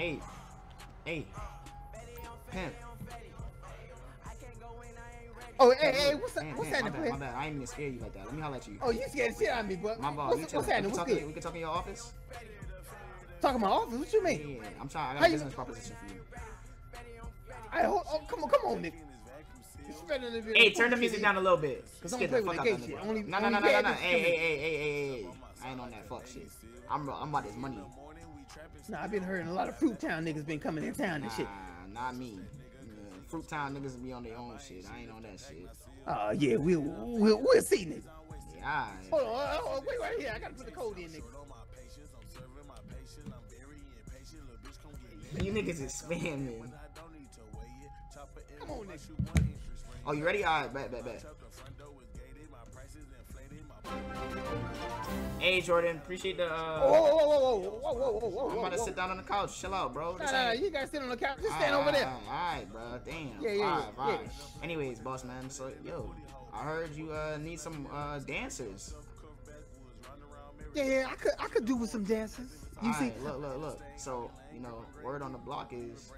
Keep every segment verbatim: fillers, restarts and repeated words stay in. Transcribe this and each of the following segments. eight, eight, ten. Oh, hey, hey, what's up? What's happening, Blitz? My bad, I ain't even scared you like that. Let me holler at you. Oh, you scared the shit out of me, but my ball. What's happening? What's good? We can talk in your office. Talk in my office? What you mean? Yeah, I'm trying. I got a business proposition for you. I hope. Oh, come on, come on, Nick. Hey, turn the music down a little bit. Cause I'm playing with that gay shit. No, no, no, no, no, no. Hey, hey, hey, hey, hey, hey. I ain't on that fuck shit. I'm, I'm about this money. Nah, I've been hearing a lot of Fruit Town niggas been coming in town and shit. Nah, not me. Fruit Town niggas be on their own shit. I ain't on that shit. Uh, yeah, we'll, we'll, we'll see, nigga. Yeah, right. Hold on, uh, oh, wait right here. I gotta put the code in, nigga. You niggas is spamming. Come on, nigga. Oh, you ready? All right, bet, bet, bet. Hey, Jordan, appreciate the, uh... Whoa, whoa, whoa, whoa, whoa, whoa, whoa, whoa. I'm about to sit down on the couch. Chill out, bro. Nah, nah, you gotta sit on the couch. Just stand over there. All right, bro. Damn. Yeah, yeah, yeah. Anyways, boss man, so, yo, I heard you, uh, need some, uh, dancers. Yeah, yeah, I could, I could do with some dancers. You see? Look, look, look. So, you know, word on the block is,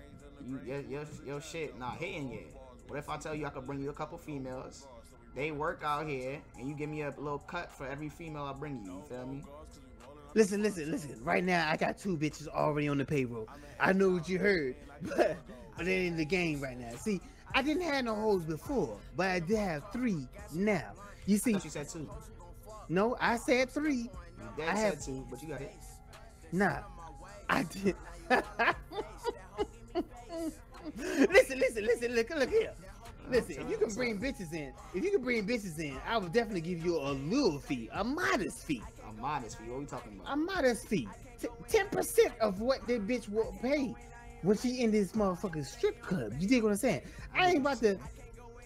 you, your, your, your shit not hitting yet. What if I tell you I could bring you a couple females? They work out here, and you give me a little cut for every female I bring you, you feel me? Listen, listen, listen. Right now, I got two bitches already on the payroll. I know what you heard, but, but they're in the game right now. See, I didn't have no hoes before, but I did have three now. You see? I thought you said two. No, I said three. You I said have... two, but you got it. Nah, I did. Listen, listen, listen, look, look here. Listen, if you can bring bitches in, if you can bring bitches in, I will definitely give you a little fee, a modest fee. A modest fee? What are we talking about? A modest fee. ten percent of what that bitch will pay when she in this motherfucking strip club. You dig what I'm saying? I ain't about to,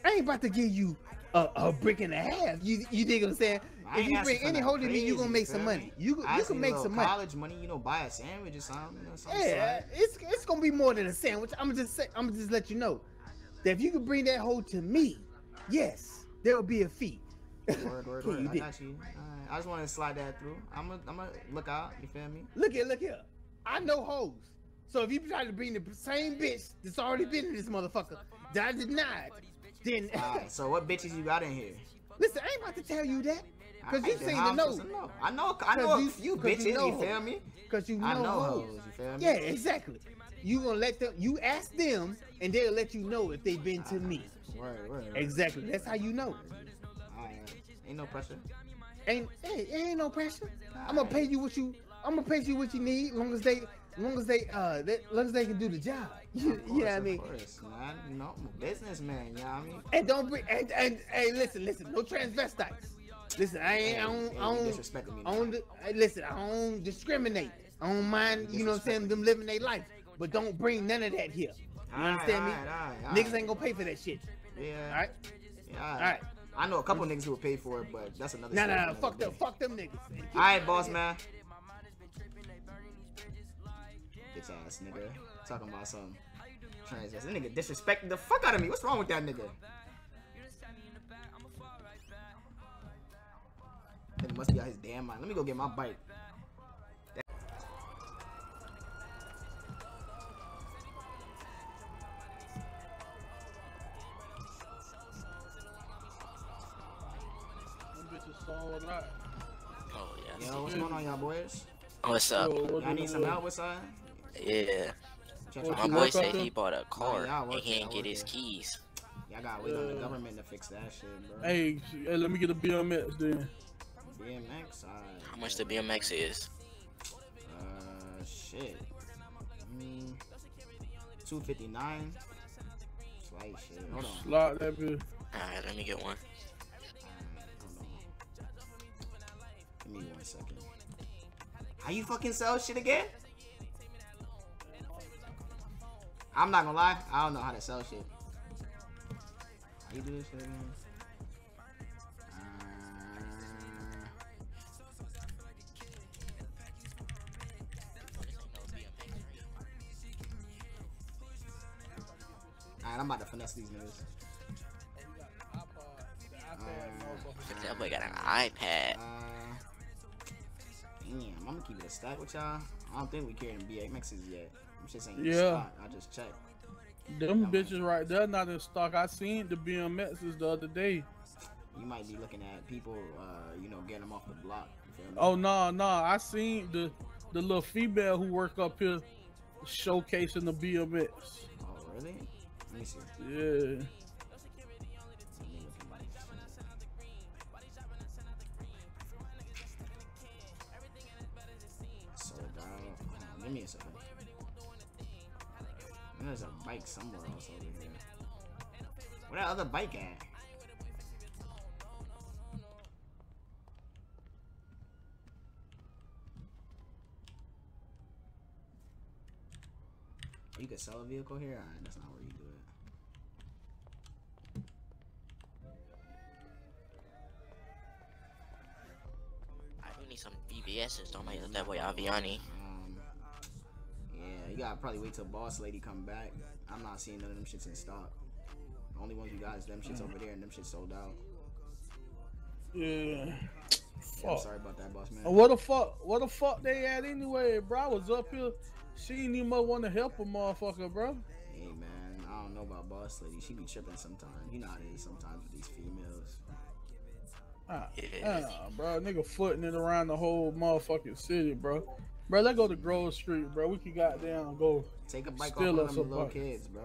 I ain't about to give you a, a brick and a half. You, you dig what I'm saying? If you bring any hold of me, you gonna make some money. You, you can make some money. College money, you know, buy a sandwich or something. You know, something yeah, like. it's it's gonna be more than a sandwich. I'm just say, I'm just let you know. If you could bring that hoe to me, yes, there will be a fee. Word, word, word. I got you. Right. I just want to slide that through. I'm gonna, I'm gonna look out. You feel me? Look here, look here. I know hoes. So if you try to bring the same bitch that's already been in this motherfucker that I denied, then. Right, so what bitches you got in here? Listen, I ain't about to tell you that, cause I you seem to know. know. I know, I know you, a few bitches. You, know you feel me? Cause you know, I know hoes. hoes. You feel me? Yeah, exactly. You gonna let them, you ask them, and they'll let you know if they've been to me. Right, right, right. Exactly, that's how you know. Right. Ain't no pressure. Ain't, hey, ain't no pressure. Right. I'm gonna pay you what you, I'm gonna pay you what you need, long as they, long as they, uh, they, long as they can do the job. You know what I mean? Of course, man. You know, I'm a businessman, you know what I mean? And don't bring, and, and, hey, listen, listen, no transvestites. Listen, I ain't, hey, I don't, hey, I don't, disrespect me, I don't listen, I don't discriminate. I don't mind, you know what I'm saying, them living their life. But don't bring none of that here. You all understand right, me? All right, all right. Niggas ain't gonna pay for that shit. Yeah. All right. Yeah, all right. All right. I know a couple mm -hmm. niggas who will pay for it, but that's another. Nah, nah, nah. Fuck them. Fuck them niggas. All right, boss man. Bitch ass nigga. Talking about some trans. This nigga disrespecting the fuck out of me. What's wrong with that nigga? It must be out his damn mind. Let me go get my bike. Oh yeah. Yo, what's going on, y'all boys? What's up? Y'all need some help, what's up? Yeah. My boy said he bought a car oh, and he didn't get his keys. Y'all gotta wait yeah. on the government to fix that shit, bro. Hey, hey, let me get a B M X, dude. B M X? All right. How much the B M X is? Uh, shit. I mean, two fifty nine. Slight shit. Hold on. Slot that bitch. All right, let me get one. Give me one second. How you fucking sell shit again? I'm not gonna lie, I don't know how to sell shit. How you do this shit again? Uh, Alright, I'm about to finesse these niggas. Uh, that boy got an iPad. Uh, Damn, I'm gonna keep it a stack with y'all. I I don't think we carrying B eight mixes yet. I'm just saying, yeah. Stock. I just checked. Them that bitches one. Right there not in stock. I seen the B M Xs the other day. You might be looking at people, uh, you know, getting them off the block. You feel me? Oh, no, no. I seen the the little female who work up here showcasing the B M X. Oh, really? Let me see. Yeah. Give me a second. There's a bike somewhere else over here. Where that other bike at? You could sell a vehicle here? Alright, that's not where you do it. I do need some V V Ss. Don't make it that way, Aviani. You gotta probably wait till boss lady come back. I'm not seeing none of them shits in stock. The only ones you got is them shits over there, and them shits sold out. Yeah. yeah I'm sorry about that, boss man. What the fuck? What the fuck they at anyway, bro? I was up here. She didn't even want to help a motherfucker, bro. Hey man, I don't know about boss lady. She be tripping sometimes. You know how it is sometimes with these females. Ah, ah, bro, nigga footing it around the whole motherfucking city, bro. Bro, let's go to Grove Street, bro. We can goddamn go. Take a bike off of them little bike. Kids, bro.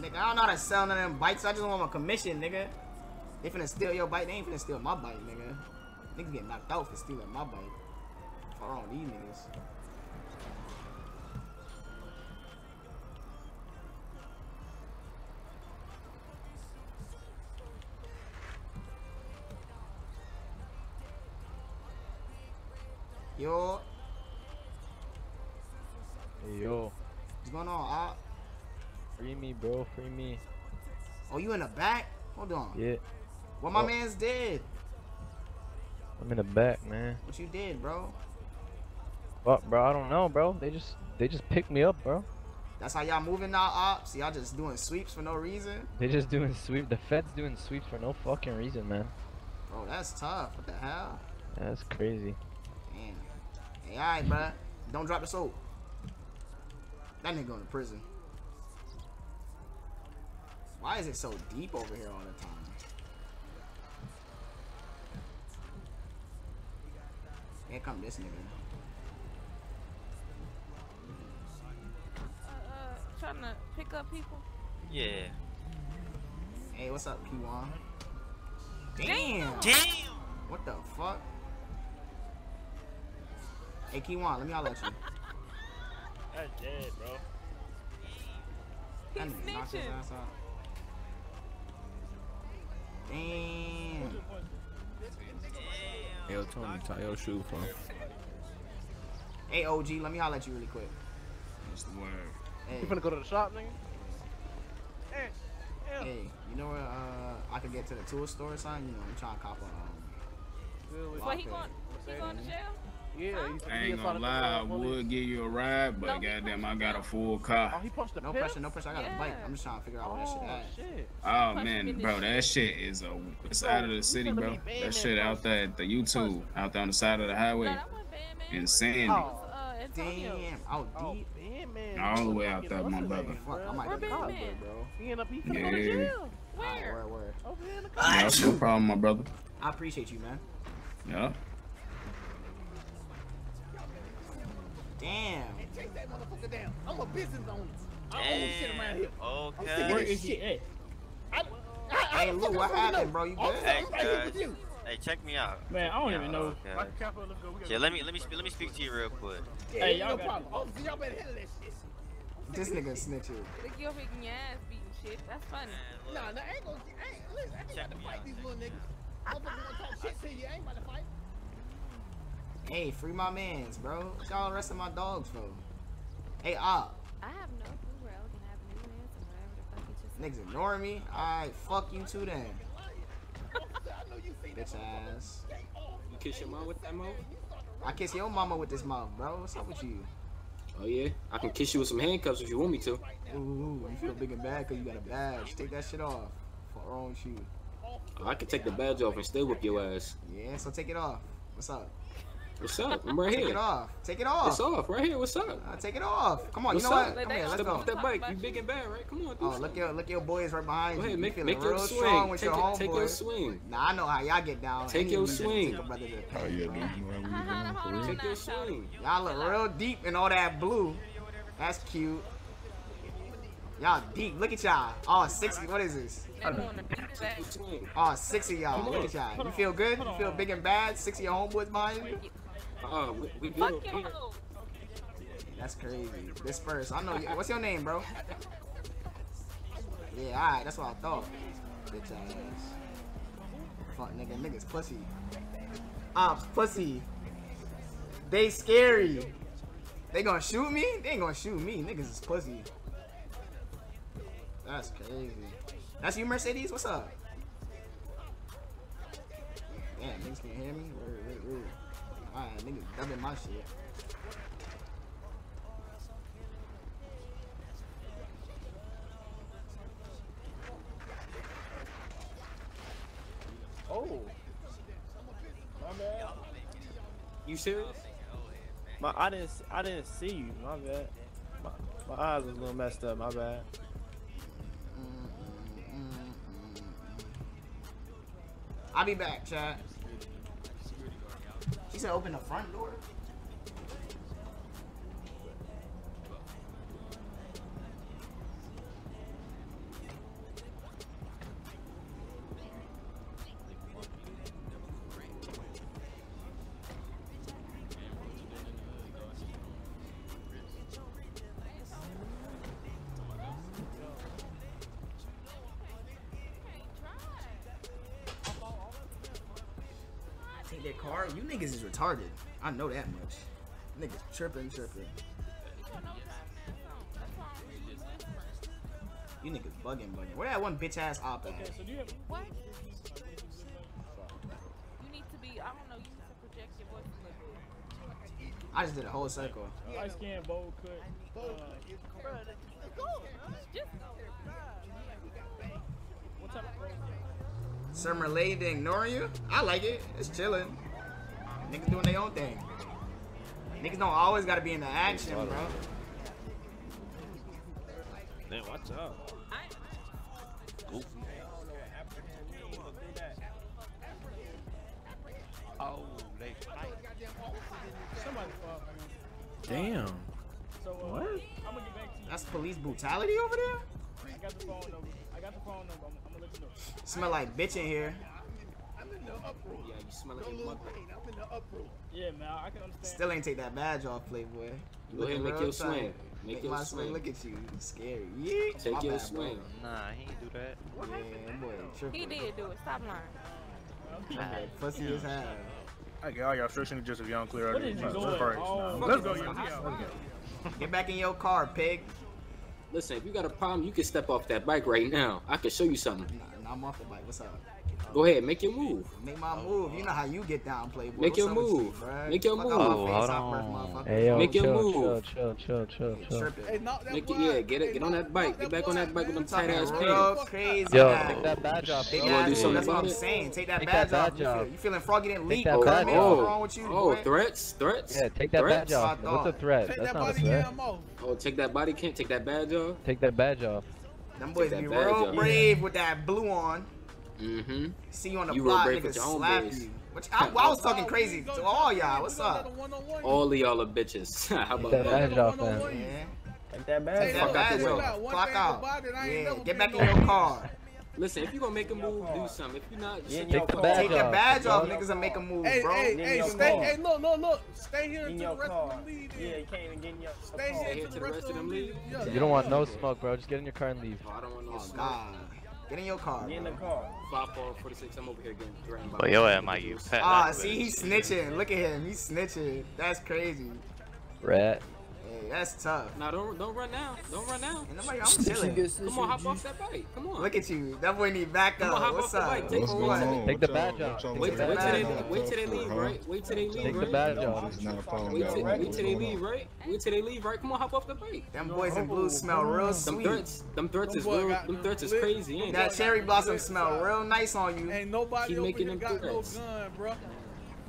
Nigga, I don't know how to sell none of them bikes. I just want my commission, nigga. They finna steal your bike. They ain't finna steal my bike, nigga. Niggas get knocked out for stealing my bike. Fuck all these niggas. Yo. Hey, yo. What's going on, Op? Free me, bro. Free me. Oh, you in the back? Hold on. Yeah. What my oh. man's did? I'm in the back, man. What you did, bro? Fuck, bro. I don't know, bro. They just they just picked me up, bro. That's how y'all moving now, Op? See, y'all just doing sweeps for no reason? They just doing sweep. The feds doing sweeps for no fucking reason, man. Bro, that's tough. What the hell? Yeah, that's crazy. Damn. Hey, alright, bro. Don't drop the soap. That nigga going to prison. Why is it so deep over here all the time? Here come this nigga. Uh, uh, trying to pick up people? Yeah. Hey, what's up, P one? Damn! Damn! What the fuck? Hey, Kiwan, let me holler at you. That's dead, bro. That nigga knocked his ass out. Damn. Yo, Tony, tie your shoe for him. Hey, O G, let me holler at you really quick. That's the word. Hey. You finna go to the shop, nigga? Hey, yeah. Hey, you know where uh, I could get to the tool store or something? You know, I'm trying to cop a... Um, well, he going, he going to jail? Yeah, huh? I ain't gonna lie, I would give you a ride, but no, goddamn, I got a full car. Oh, he punched the no pressure, no pressure. I got yeah. a bike. I'm just trying to figure out where oh, that shit at. Oh man, bro, that shit is a it's out of the city, bro. That shit out there at the YouTube, out there on the side of the highway, in Sandy. Oh, uh, damn, out deep, all the way out there, my brother. Fuck, I might get caught, bro. He end up he going to jail. Where? Where? Where? Over here in the car. That's no problem, my brother. I appreciate you, man. Yeah. Damn. Hey, take that motherfucker down. I'm a business owner. I own shit around here. Okay. I'm sick of this shit. Hey, I, I, I, hey look, what happened, bro? You good? Hey, right you. Hey, check me out. Man, I don't yeah, even know. Okay. Yeah, let me let me let me speak to you real quick. Yeah, hey, y'all no got problem. Y'all better handle that shit. This nigga snitching. Like you're freaking ass beating shit. That's funny. Nah, nah, I ain't gonna. I ain't, listen, I ain't about to fight these little niggas. Motherfuckers gonna talk shit to you. I ain't about to fight. Hey, free my mans, bro. What y'all arresting my dogs for? Hey, Op. I have no clue where else can have new mans and whatever the fuck you just said. Niggas ignore me? Alright, fuck you too then. Bitch ass. You kiss your mom with that mouth? I kiss your mama with this mouth, bro. What's up with you? Oh yeah, I can kiss you with some handcuffs if you want me to. Ooh, ooh, you feel big and bad because you got a badge. Take that shit off. What's wrong with you? Oh, I can take the badge off and still whip your ass. Yeah, so take it off. What's up? What's up? I'm right here. Take it off. Take it off. It's off. Right here. What's up? Uh, take it off. Come on. What's you know up? What? Come here. Let's Step go. Off that bike. You big and bad, right? Come on. Do oh, look your, look your boys right behind you. Go ahead. Make, you make your real swing. With take, your it, take your swing. Nah, I know how y'all get down. Take your swing. Take, brother to oh, yeah, dude. Take your swing. Y'all look real deep in all that blue. That's cute. Y'all deep. Look at y'all. Oh, sixty. What is this? Oh, sixty y'all. Look at y'all. You feel good? You feel big and bad? sixty of your homeboys behind you? Uh, we, we Fuck you. That's crazy. This first, I know. You, what's your name, bro? Yeah, all right. That's what I thought. Bitch ass. Fuck nigga, niggas pussy. Ops pussy. They scary. They gonna shoot me? They ain't gonna shoot me. Niggas is pussy. That's crazy. That's you, Mercedes. What's up? Damn, niggas can't hear me. Word, word, word. Alright, nigga, dubbing my shit. Oh, my bad. You serious? My, I didn't, I didn't see you. My bad. My, my eyes was a little messed up. My bad. Mm, mm, mm, mm. I'll be back, chat. She said open the front door? Their car, you niggas is retarded. I know that much. Niggas tripping, tripping. You niggas bugging, bugging. Where that one bitch ass op at? Okay, so do you have what? You need to be. I don't know. You need to project your voice a little bit. I just did a whole cycle. I scan bold cut. What type of? Summer lady ignoring you? I like it. It's chilling. Niggas doing their own thing. Niggas don't always gotta be in the action, bro. Man, watch out. Goofy. Oh, they fight. Damn. What? That's police brutality over there? I got the phone number. I got the phone number. I'm, I'm gonna let you know. Smell like bitch in here. I'm in the uproar. Yeah, you smell like mud. I'm in the uproar. Yeah, man, I can understand. Still ain't take that badge off, Playboy. Go ahead and make your swing. Make, make your my swing. swing. Look at you. You scary. Yeah. Take my your bad, swing. Bro. Nah, he ain't do that. What yeah, boy, tripping. He did do it. Stop lying. Right. Pussy is high. I get all y'all frustration just if y'all don't clear out your first. Let's go, y'all. Get back in your car, pig. Listen, if you got a problem, you can step off that bike right now. I can show you something. Nah, nah, I'm off the bike. What's up? Go ahead, make your move. Make my move. You know how you get down, Playboy. Make your move. Make your move. Hold on. Hey, yo, make your move. Chill, chill, chill, chill, chill. Yeah, get it. Get on that bike. Get back on that bike with them tight ass pants. Crazy. Yo, take that badge off. Big ass. That's what I'm saying. Take that badge off. You feeling froggy? Didn't leak? What's wrong with you? Oh, threats, threats. Yeah, take that badge off. What's a threat? That's not a threat. Oh, take that body cam. Take that badge off. Take that badge off. Them boys be real brave with that blue on. Mm-hmm. See you on the you block, niggas slap you. Which, I, I was talking crazy to all y'all. What's up? All of y'all are bitches. How about that? Take that badge off, man. Take that badge off. Fuck out the way. Clock out. Yeah, get back in your car. Listen, if you gonna make a move, do something. If you're not, just yeah, take, the take the badge off. Niggas and make a move, hey, bro. Hey, hey, stay, hey, look, look, look. Stay here until the rest car. of them leave. Yeah, you can't even get in your Stay, stay here until the rest of them leave. You don't want no smoke, bro. Just get in your car and leave. I don't want no smoke. Get in your car. Get in the car. five four forty-six. I'm over here getting drained. But yo, am I you? Ah, see, he's snitching. Look at him. He's snitching. That's crazy. Rat. Hey, that's tough. Nah, don't don't run now. Don't run now. Ain't nobody, I'm chilling. Come on, hop off that bike. Come on. Look at you. That boy need backup. Come on, what's up? Take, What's going on? Take the badge off. Wait till they wait till they leave, right? Wait till they leave, right? Take the badge off. Wait till they leave, right? Wait till they leave, right? Come on, hop off the bike. Them boys in blue smell real sweet. Them threats, them threats is real. Them threats is crazy. That cherry blossom smell real nice on you. Ain't nobody over here got no gun, bro.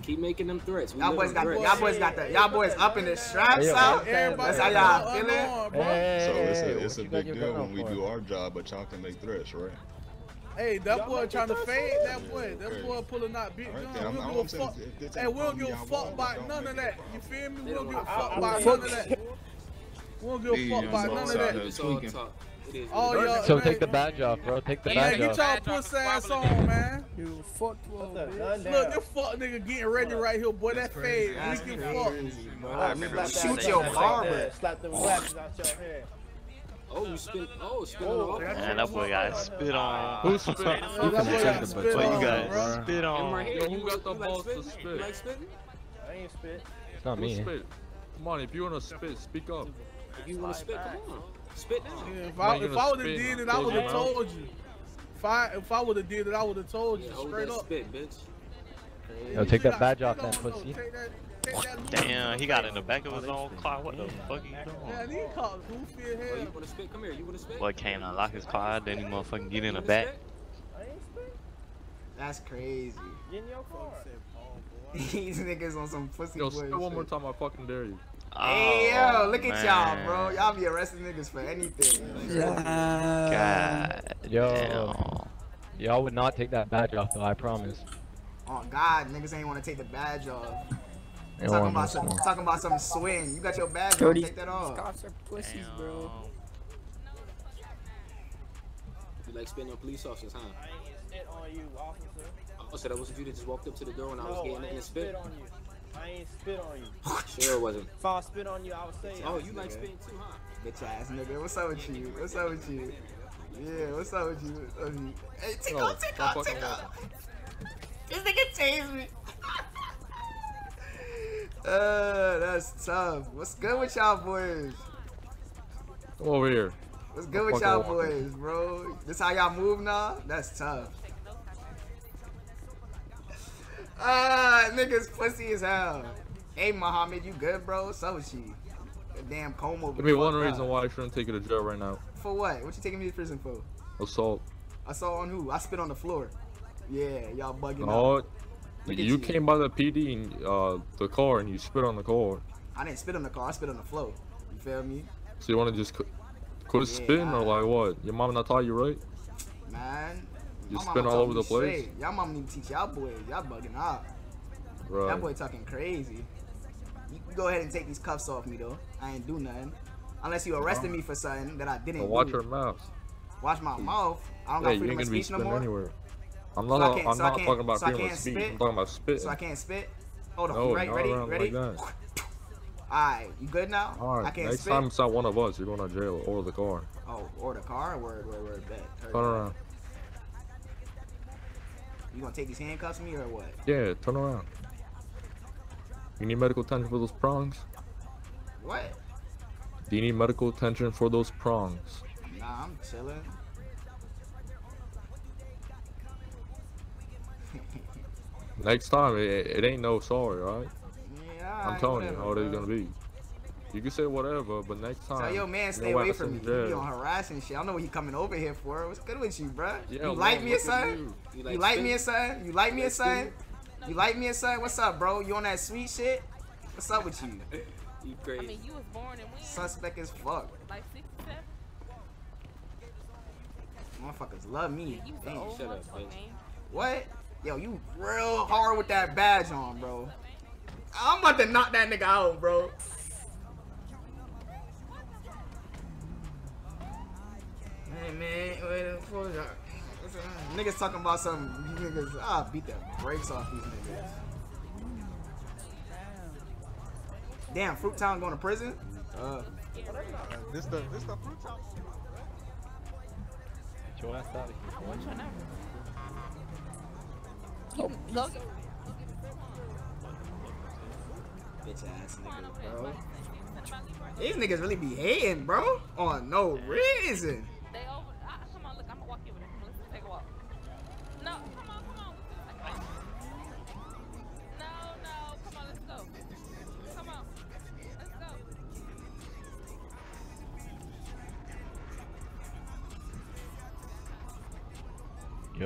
Keep making them threats. Y'all boys got, y'all boys got that. Y'all boys up in the straps out. That's how y'all feeling. So it's a, it's a big deal when we do our job, but y'all can make threats, right? Hey, that boy trying to fade that boy. That boy pulling out big guns. We don't give a fuck. And we don't give a fuck by none of that. You feel me? We don't give a fuck by none of that. We don't give a fuck by none of that. It's all talk. Oh, yo, so man. Take the badge off, bro. Take the hey, badge off. Get y'all puss ass on, man. You fucked up. Look, this fuck nigga getting ready right here, boy. That fade, we can fuck. I remember shoot your barber. Slap them glasses out your head. Oh, you spit. Oh, spit on. Man, that boy got spit on. Who spit? You got spit on. You got spit on. Who got the balls to spit? I ain't spit. It's not me. Come on, if you wanna spit, speak up. If you wanna spit, come on. Spit now. Yeah, if I, if I would have did it, I would have told you. If I if I would have did it, I would have told you. Yeah, straight up. Spit, bitch. Yo, take that badge off that pussy. Take that, take that damn, he got in the back of his own car. What the fuck he doing? Yeah, he caught goofy in here. You wanna spit? Come here. You wanna spit? Boy, can't unlock his car, then he motherfucking get in the back. That's crazy. Get in your car. These niggas on some pussy. Yo, spit one more time, I fucking dare you. Oh, hey yo, look man. At y'all, bro. Y'all be arresting niggas for anything. God. Yo. Y'all would not take that badge off, though, I promise. Oh, God, niggas ain't want to take the badge off. They talking about, some, talking about some swing. You got your badge off, take that off. Cops are pussies, damn. Bro. You like spitting on police officers, huh? I ain't spit on you, officer. Oh, so that wasn't you that just walked up to the door and no, I was getting I in the spit? spit on you. I ain't spit on you. Sure wasn't. If I spit on you, I would say. Oh, you nigga. Like spitting too, huh? Bitch ass nigga, what's up with you? What's up with you? Yeah, what's up with you? What's up with you? Hey, tickle, tickle, tickle. This nigga tased me. uh, that's tough. What's good with y'all boys? Come over here. What's good with y'all boys, bro? This how y'all move now? That's tough. Ah, uh, niggas pussy as hell. Hey, Muhammad, you good, bro? So is she. The damn coma. Give me one reason why I shouldn't take you to jail right now. For what? What you taking me to prison for? Assault. Assault on who? I spit on the floor. Yeah, y'all bugging no, out. You, you came by the P D and uh, the car and you spit on the car. I didn't spit on the car. I spit on the floor. You feel me? So you want to just quit yeah, spitting or like what? Your mama not taught you right? Man. You spin all over the place. Y'all mama need to teach y'all boys. Y'all bugging out. Right. That boy talking crazy. You can go ahead and take these cuffs off me though. I ain't do nothing. Unless you arrested me for something that I didn't do. Watch your mouth. Watch my mouth. I don't got freedom of speech no more. I'm not. I'm not talking about freedom of speech. I'm talking about spit. So I can't spit. Hold on. Right? Ready? Ready? All right. You good now? All right. I can't spit. Next time it's not one of us. You're going to jail or the car. Oh, or the car. Word, word, word. Bet. Turn around. You gonna take these handcuffs from me or what? Yeah, turn around. You need medical attention for those prongs? What? Do you need medical attention for those prongs? Nah, I'm chilling. Next time, it, it ain't no sorry, right? Yeah, I'm telling whatever, you how they're gonna be. You can say whatever, but next time. So yo, man, stay away from me. You be on harassing shit. I don't know what you coming over here for. What's good with you, bruh? Yeah, you like me or something? You, you like me or something? You like me or something? You like me or something? What's up, bro? You on that sweet shit? What's up with you? You crazy. I mean, you was born and win. Suspect as fuck. Like six seven? Motherfuckers love me. Yeah, you damn, shut up, bitch. What? Yo, you real hard with that badge on, bro. I'm about to knock that nigga out, bro. Hey man, wait for y'all. Niggas talking about some niggas. I'll beat the brakes off these niggas. Damn, Fruit Town going to prison? Uh, this the this the Fruit Town. Get your ass out of here. I want your number. Oh, Logan. Bitch ass nigga, bro. These niggas really be hating, bro, on no reason. They over. I, come on, look, I'm gonna walk you with it. Let's take a walk. No, come on, come on. No, no, come on, let's go. Come on, let's go. Yo.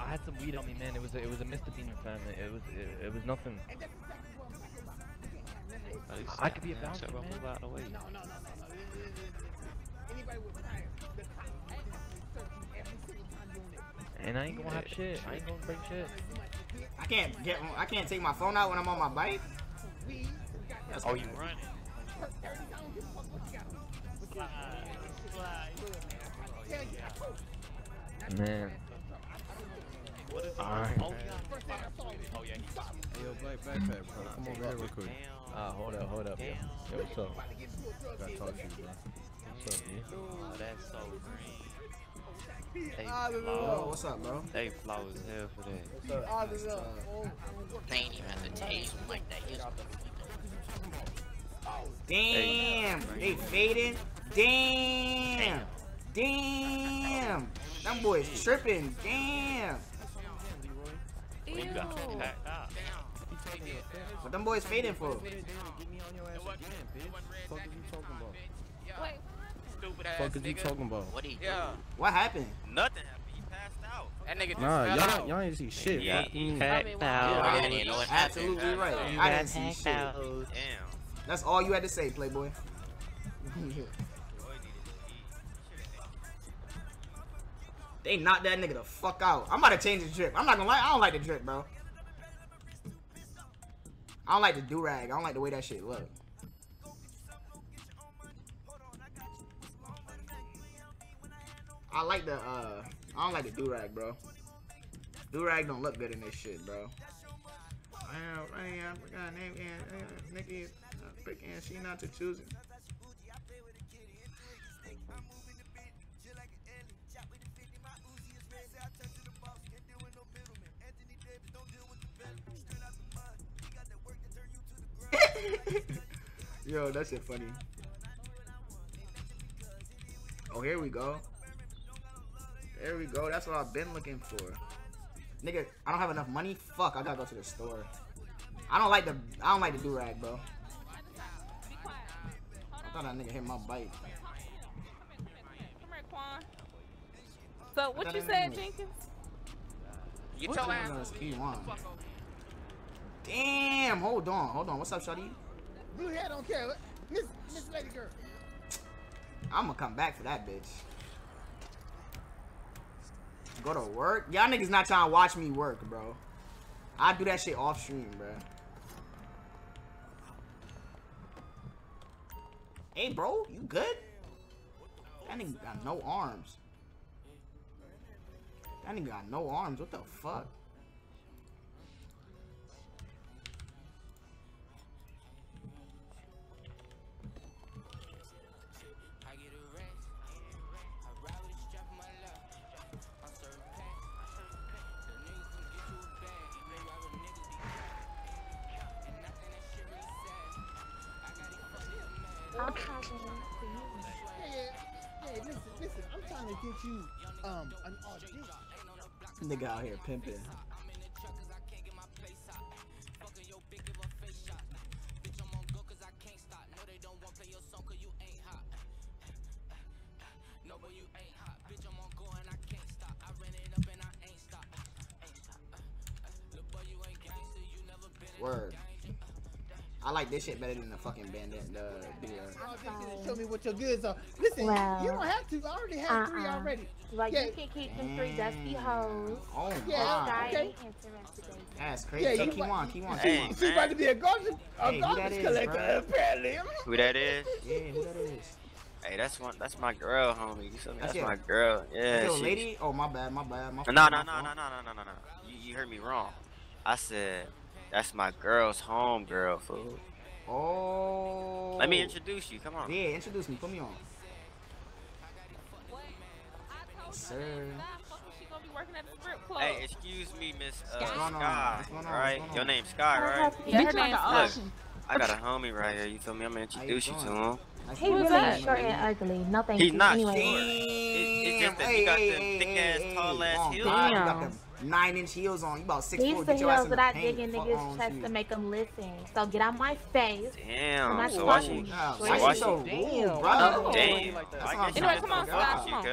I had some weed on me, man. It was, a, it was a misdemeanor, fam. It was, it, it was nothing. I could be a bouncer, man. No, no, no, no. Anybody with tires. The cop. And I ain't gonna have shit. I ain't gonna bring shit. I can't get. I can't take my phone out when I'm on my bike. That's oh, you running? Man. Alright. Oh yeah. Yo, black backpack, bro. Come over here real quick. Ah, uh, hold up, hold up. Yo, yo what's up? Gotta talk to you, bro. What's up, dude? Oh, that's so green. They ah, oh, what's up, bro? They flow as hell for that. Ah, oh. They ain't even have to taste like that. Damn, they, they faded. Damn, damn. damn. Them boys tripping. Damn. Ew. What them boys fading for? What are you talking about? Wait. Stupid ass fuck is nigga. You talking about? What, yeah. What happened? Nothing happened. He passed out. That nigga just nah, y'all y'all didn't see shit. Yeah, he passed out. I didn't know what happened. Absolutely right. I didn't see shit. Damn. That's all you had to say, Playboy. They knocked that nigga the fuck out. I'm about to change the drip. I'm not gonna lie. I don't like the drip, bro. I don't like the do-rag. I don't like the way that shit look. I like the, uh, I don't like the do-rag, bro. Do-rag don't look good in this shit, bro. I forgot her name, Nikki, freaking, she not to choose it. Yo, that shit funny. Oh, here we go. There we go. That's what I've been looking for. Nigga, I don't have enough money. Fuck, I gotta go to the store. I don't like the I don't like the do-rag, bro. I thought that nigga hit my bike. So what you said, Jenkins? You told us. Damn, hold on, hold on. What's up, shawty? Blue hair don't care. Miss Miss Lady Girl. I'ma come back for that bitch. Go to work? Y'all niggas not trying to watch me work, bro. I do that shit off stream, bro. Hey, bro, you good? That nigga got no arms. That nigga got no arms. What the fuck? You, um, an nigga out here pimping. Word. I like this shit better than the fucking bandit. The, the, uh, okay. Show me what your goods are. Listen, well, you don't have to. I already have uh-uh. three already. Like, yeah. You can keep them three dusty hoes. Oh, yeah. Okay. That's crazy. Yeah, so keep on, keep on, keep on. She's about to be a garbage, a hey, garbage collector, is, apparently. Who that is? Yeah, who that is? Hey, that's one. That's my girl, homie. You feel me? That's, that's my girl. Yeah. Yo, she... lady. Oh, my bad. My bad. My no, no, no, no, no, no, no, no, no. You, you heard me wrong. I said that's my girl's home girl, fool. Oh. Let me introduce you. Come on. Yeah, introduce me. Put me on. Sir. Hey, excuse me, Miss uh, Sky. On, Sky on, right? Your name's Sky, right? Yeah, her name's Look, I got a homie right here. You feel me? I'm gonna introduce you, you to him. He really short and ugly. No thank you. He's not anyway. short. It's, it's just that hey, he got them hey, thick hey, ass, tall ass oh, heels. God, you got them nine inch heels on. You about six These foot. These the heels that I dig in niggas' chest to make them listen. So get out my face. Damn. So why she? Why she so rude, bro? Damn. Anyway, come on, Sky. Come on.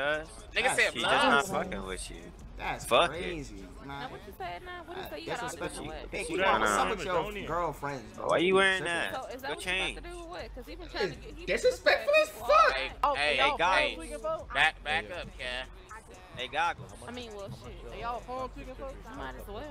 Nigga said she's not fucking with you. That's Fuck crazy. It. Nah, what you said now? Nah? What you said? You got all this shit. What's up with your girlfriends, bro? Why you wearing that? So is that what you about to do with what? Because he been trying to get... Disrespectful as fuck! Oh, hey, hey, guys. Back, back yeah. up, cat. Hey, goggles. I mean, well, shit. Are y'all phone tweaking folks? Might as well.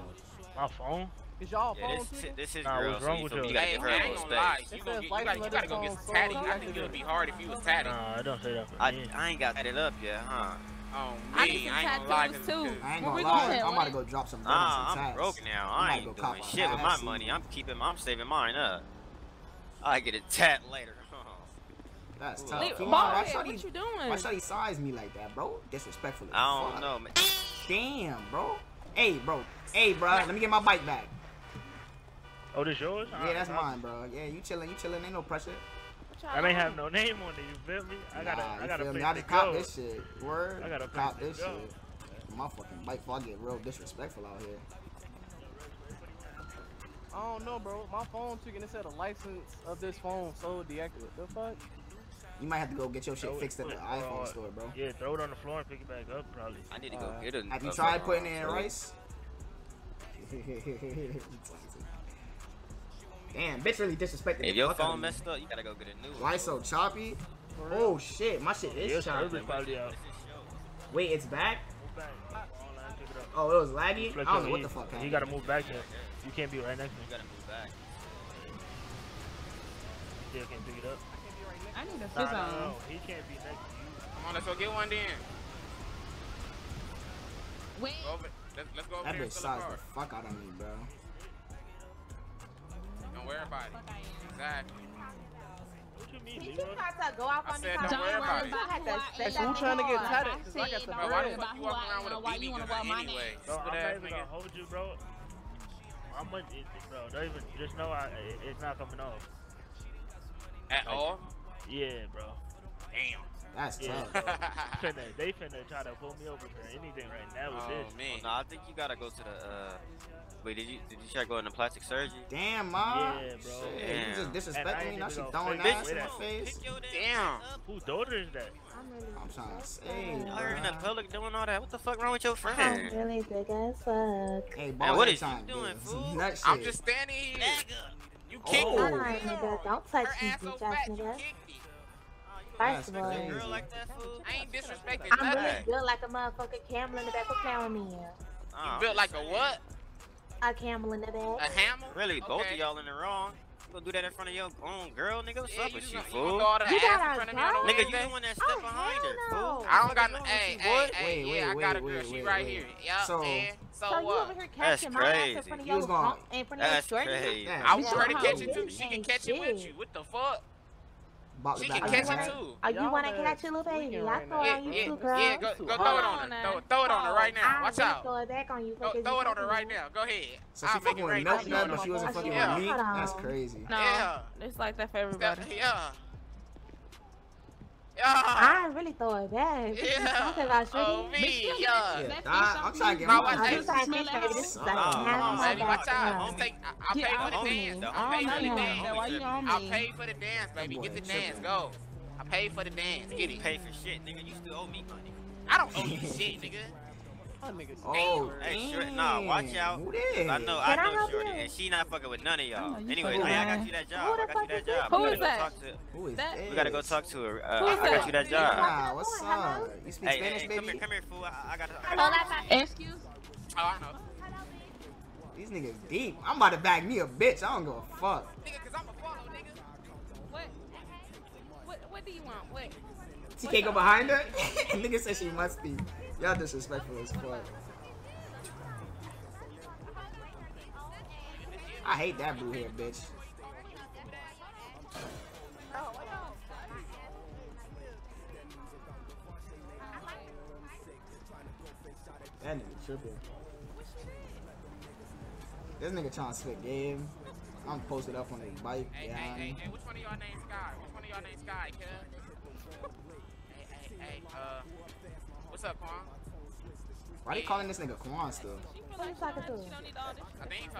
My phone? Is y'all yeah, phone tweaking? This is nah, girl, so you, you, you gotta give her a little space. You gotta go get some tatty. I think it would be hard if you was tatty. Nah, I don't say that for me. I ain't got tatted up yet, huh? Oh, me. I, I ain't gonna lie, too. I ain't gonna lie. I'm about to go drop some money. Nah, I'm broke now. I ain't doing shit with my money. I'm keeping, I'm saving mine up. I get a tat later. That's tough. Wait, Come on, why what you doing? Why should he size me like that, bro? Disrespectfully. I don't Fuck. know, man. Damn, bro. Hey, bro. Hey, bro. Let me get my bike back. Oh, this yours? Yeah, that's mine, bro. Yeah, you chilling. You chilling. Ain't no pressure. I don't have no name on it, you feel me? I gotta, nah, I gotta feel me? I just cop this shit. Word, I gotta cop this go. shit. My fucking bike, before I get real disrespectful out here. I don't know, bro. My phone took and it said the license of this phone so deactivated. The fuck? You might have to go get your shit throw fixed at the iPhone store, bro. Yeah, throw it on the floor and pick it back up, probably. I need to go uh, get it. Have you tried putting it in rice? Damn, bitch really disrespected. If your phone messed up, you gotta go get a new one. Why so choppy? Oh shit, my shit is choppy. Wait, it's back? Oh, it was laggy? I don't know what the fuck happened. You gotta move back there. You can't be right next to me. You gotta move back. Still can't pick it up. I need a fizz on. He can't be next to you. Come on, let's go get one then. Wait. Let's, let's go over here. That bitch sized the fuck out of me, bro. Don't worry about it. Exactly. What you mean, Leo? I said don't worry about it. If you trying to get tatted, because I got some bread. Why the fuck you walking around with a B B gun anyway? Bro, I'm not even gonna hold you, bro. How much is it, bro? Don't even, just know I, it, it's not coming off. At like, all? Yeah, bro. Damn. That's yeah, tough. Finna, they finna try to pull me over for anything right now with oh, this. Man. Oh, no, I think you gotta go to the, uh... Wait, did you did you try going to plastic surgery? Damn, ma. Yeah, bro. Damn. Damn. You just disrespecting me? Now she throwing ass in my face? Damn. Whose daughter is that? I'm, really I'm trying to say, you're in the public doing all that. What the fuck wrong with your friend? I'm really big as fuck. Hey, boy, what is you doing, fool? I'm just standing here. Nigga. You kicked oh. me. All right, nigga. Don't touch me, bitch ass nigga. First of all, I ain't disrespecting I'm really built like a motherfucking camel in the back of Caramel. You built like a what? A camel in the back. A camel? Really, okay. Both of y'all in the wrong. You gonna do that in front of your own girl, nigga? What's yeah, up with you, fool? You, you got in front of me, nigga, you the one that step oh, behind her, fool. No. I don't got no. Hey, hey, hey, wait, yeah, wait, I got a girl. Wait, she wait, right wait. here. Yup, so, man. So, so you over here catching my ass in front of your girl. In front of that's your crazy. Girl. I want her to catch it too. She can catch it with you. What the fuck? She can catch it too. Oh, you wanna catch your little baby? I saw it on you too, girl. Yeah, go throw it on her. Throw it on her right now. Watch out. Throw it back on you. Throw it on her right now. Go ahead. So she fucking with nothing, but she wasn't fucking with me. That's crazy. No, it's like that for everybody. Yeah. I really throw it back. Yeah. Oh me, yeah. I'm trying to get my watch. I'm trying to get my watch. Watch out! I'll pay for the dance. I'll pay for the dance. I'll pay for the dance, baby. Get the dance. Go. I paid for the dance. Get it. Pay for shit, nigga. You still owe me money. I don't owe you shit, nigga. Oh, hey, Shorty, nah, watch out. I know, I know Shorty, and she not fucking with none of y'all. Anyways, hey, I got you that job. I got you that job. Who is that? Who is that? We gotta go talk to her. Uh, I got you that job. Nah, what's up? You speak Spanish, baby? Come here, come here, fool. I got. Excuse. Oh, I know. These niggas deep. I'm about to bag me a bitch. I don't give a fuck. Nigga, cause I'm a follow, nigga. What? What? What do you want? What? T K go behind her? Nigga said she must be. Y'all disrespectful as fuck. I hate that blue hair, bitch. That nigga tripping. This nigga trying to split game. I'm posted up on his bike. Hey, behind. hey, hey, hey, which one of y'all named Sky? Which one of y'all named Sky, kid? hey, hey, hey, uh, what's up, Quan? Why they calling this nigga Quan still? Who you talking to?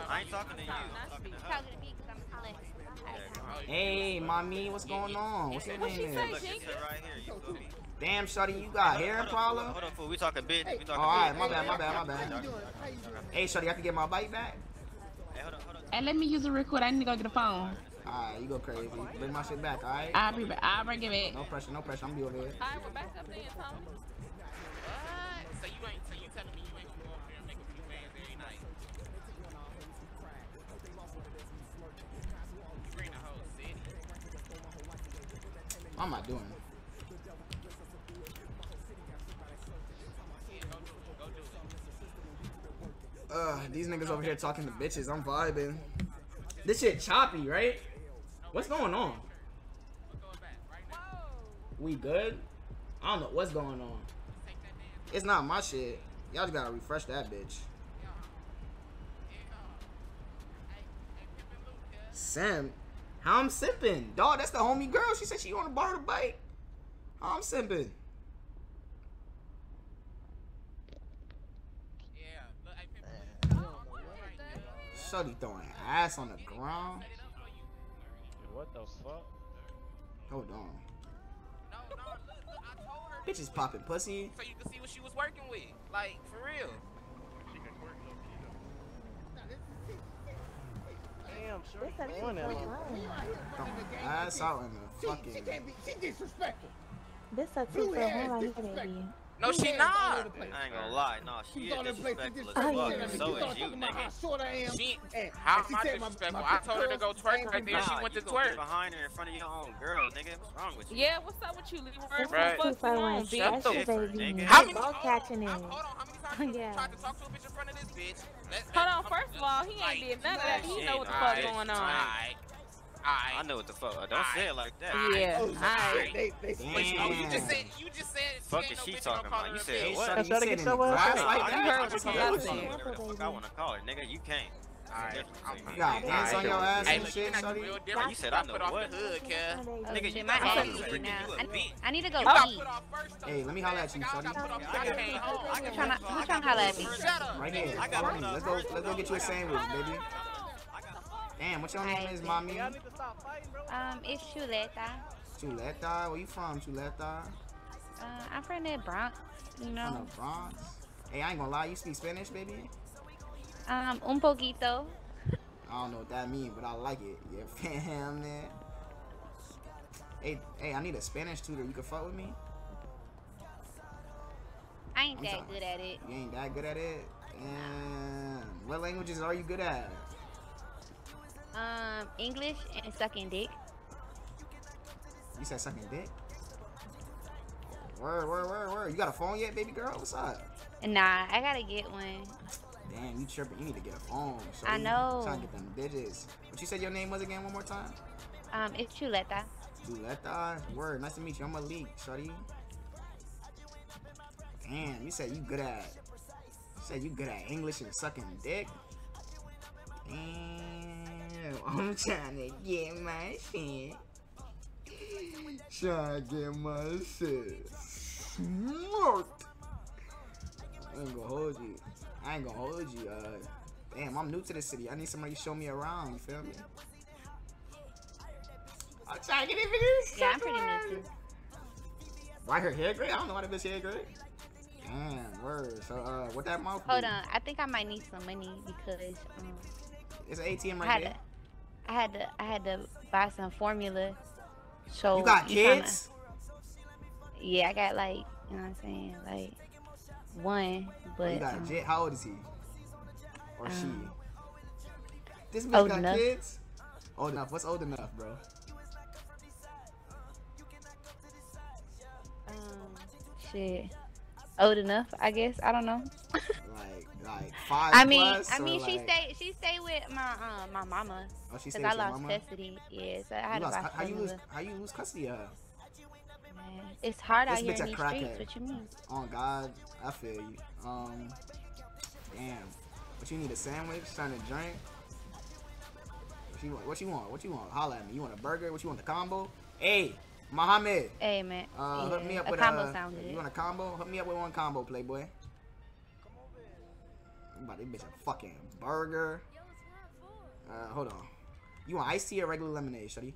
I ain't talking to you. I'm talking to her. Talking to me because I'm Alex. Hey, mommy, what's going on? What's your name? Look, she said right here, you feel me? Damn, shawty, you got hair, Paula? Hold on, fool. We talking bitch. We talking bitch. All right, my bad, my bad, my bad. Hey, shawty, I can get my bike back? Hey, hold on, hold on. Hey, let me use it real quick. I need to go get a phone. All right, you go crazy. Bring my shit back, all right? I'll bring it. I'll bring it back. No pressure, no pressure. I'm gonna be over here. All right, we're back up there, Tommy. What? So you ain't, so you telling me you ain't gonna go over there and make a few fans every night? You bring the whole city. What am I doing? Uh, these niggas over here talking to bitches. I'm vibing. This shit choppy, right? What's going on? We good? I don't know what's going on. It's not my shit. Y'all just gotta refresh that bitch. Simp? How I'm simping? Dog, that's the homie girl. She said she wanna borrow the bike. How I'm simping? Shorty throwing ass on the ground. What the fuck? Hold on. No, no, look, look, I told her. Bitch is popping pussy. So you can see what she was working with. Like, for real. She can work low key though. Damn, sure. Throwing ass out in the fucking. She can't be. She disrespectful. This a two for one. No, she not. I ain't gonna lie. No, she, she is disrespectful as fuck. So is you, nigga. How short I am. She, how am I disrespectful? I told her to go twerk right there. Nah, she went to twerk. Behind her in front of your own girl, nigga. What's wrong with you? Yeah, what's up with you, Leroy? Right. What's up with you, Leroy? Shut the fuck, nigga. How many times you tried to talk to a bitch in front of this bitch? Hold on. First of all, he ain't did nothing. He know what the fuck going on. I know what the fuck. Don't I, say it like that. Yeah. Oh, I, they, they, they, oh, you just said. You just said. Fuck is she talking about? You said what? I'm trying to get someone else. I want to call her, nigga. You can't. Alright. You got hands on your ass and shit, shorty. You said I know what. Nigga, you not talking to me now. I need to go eat. Hey, let me holler at you, shorty. Who trying to holler at me? Right here. Let's go. Let's go get you a sandwich, baby. Damn, what your name is, mommy? Um, it's Chuleta. Chuleta? Where you from, Chuleta? Uh, I'm from the Bronx, you know. From the Bronx? Hey, I ain't gonna lie, you speak Spanish, baby? Um, un poquito. I don't know what that means, but I like it. Yeah, fam, man. Hey, hey, I need a Spanish tutor. You can fuck with me? I ain't I'm that sorry. good at it. You ain't that good at it? And what languages are you good at? Um, English and sucking dick. You said sucking dick? Word, word, word, word. You got a phone yet, baby girl? What's up? Nah, I gotta get one. Damn, you tripping. You need to get a phone. So I know. Trying to get them bitches. But you said your name was again one more time? Um, it's Chuleta. Chuleta? Word, nice to meet you. I'm Malik, shorty. Damn, you said you good at... You said you good at English and sucking dick? Damn. I'm trying to get my shit. Trying to get my shit smoked. I ain't gonna hold you. I ain't gonna hold you. Uh, damn, I'm new to the city. I need somebody to show me around. You feel me? I'm trying to get it. Yeah, I'm pretty new too. Why her hair great? I don't know why the bitch hair great. Damn, word. So, uh, what that mouth? Hold on. I think I might need some money because um, it's an A T M right there. I had to, I had to buy some formula. So you got kids? Kinda, yeah, I got like, you know what I'm saying, like one. But you got um, Jet. How old is he? Or um, she? This bitch got enough. kids. Old enough. What's old enough, bro? Um, shit, old enough, I guess. I don't know. Like, like five. I mean, plus, I mean, she like... stayed, she stayed with my, um, my mama. Oh, she stayed with your mama? Cause I lost custody. Yeah, so I had to buy custody. How you lose? How you lose custody of? Man, it's hard out here in these streets. What you mean? Oh God, I feel you. Um, damn. What you need, a sandwich? Something to drink? What you want? What you want? What you want? Holla at me. You want a burger? What you want? The combo? Hey. Mohammed. Hey, man. Uh, yeah. Hook me up with a combo. Uh, sound good. You want a combo? Hook me up with one combo, Playboy. I'm about to bitch a fucking burger. Uh, hold on. You want iced tea or regular lemonade, shawty?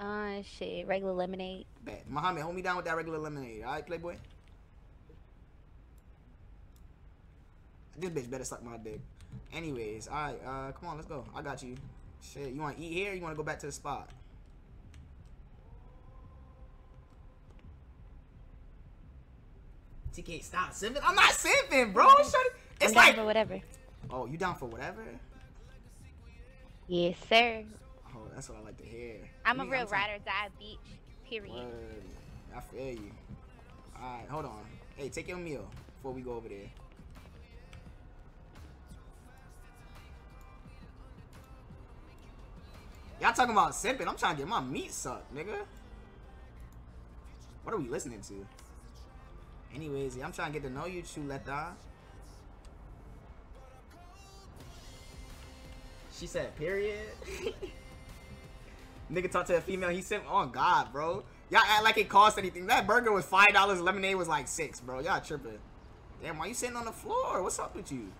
Uh, shit, regular lemonade. Bet. Mohammed, hold me down with that regular lemonade, alright, Playboy? This bitch better suck my dick. Anyways, alright, uh, come on, let's go. I got you. Shit, you want to eat here or you want to go back to the spot? T K, stop simping. I'm not simping, bro. It's I'm like down for whatever. Oh, you down for whatever? Yes, sir. Oh, that's what I like to hear. I'm you a mean, real ride or die beach. Period. Word. I feel you. All right, hold on. Hey, take your meal before we go over there. Y'all talking about simping? I'm trying to get my meat sucked, nigga. What are we listening to? Anyways, I'm trying to get to know you, Chuleta. She said, period. Nigga talked to a female, he said, oh, God, bro. Y'all act like it cost anything. That burger was five dollars, lemonade was like six, bro. Y'all tripping. Damn, why you sitting on the floor? What's up with you? You